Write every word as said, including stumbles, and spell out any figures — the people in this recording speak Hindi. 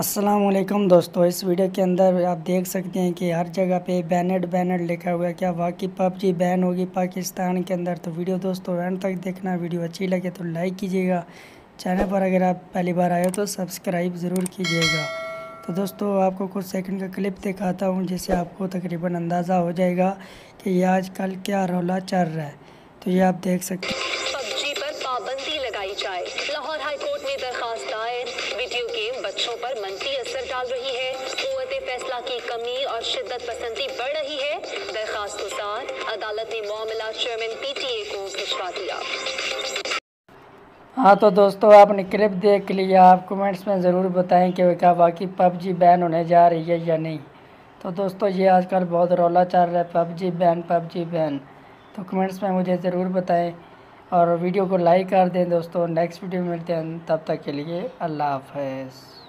अस्सलामुअलैकुम दोस्तों, इस वीडियो के अंदर आप देख सकते हैं कि हर जगह पे बैनर बैनर लिखा हुआ है। क्या वाकई पबजी बैन होगी पाकिस्तान के अंदर? तो वीडियो दोस्तों एंड तक देखना, वीडियो अच्छी लगे तो लाइक कीजिएगा। चैनल पर अगर आप पहली बार आए हो तो सब्सक्राइब ज़रूर कीजिएगा। तो दोस्तों आपको कुछ सेकंड का क्लिप दिखाता हूँ, जिससे आपको तकरीबन अंदाज़ा हो जाएगा कि ये आज कल क्या रौला चल रहा है। तो ये आप देख सकते हैं। पबजी पर पाबंदी लगाई जाए, लाहौर हाई कोर्ट में दरखास्त दायर। वीडियो गेम बच्चों पर मनफी असर डाल रही है। क़ुव्वत फैसला की कमी और शिद्दत पसंदी बढ़ रही है। दरखास्त साथ अदालत ने मामला चेयरमैन पीटीए को भिजवा दिया। हाँ तो दोस्तों आपने क्लिप देख लिया, आप कमेंट्स में ज़रूर बताएं कि क्या वाकई पबजी बैन होने जा रही है या नहीं। तो दोस्तों ये आजकल बहुत रौला चल रहा है, पबजी बैन पबजी बैन। तो कमेंट्स में मुझे ज़रूर बताएं और वीडियो को लाइक कर दें। दोस्तों नेक्स्ट वीडियो में मिलते हैं, तब तक के लिए अल्लाह हाफ़िज़।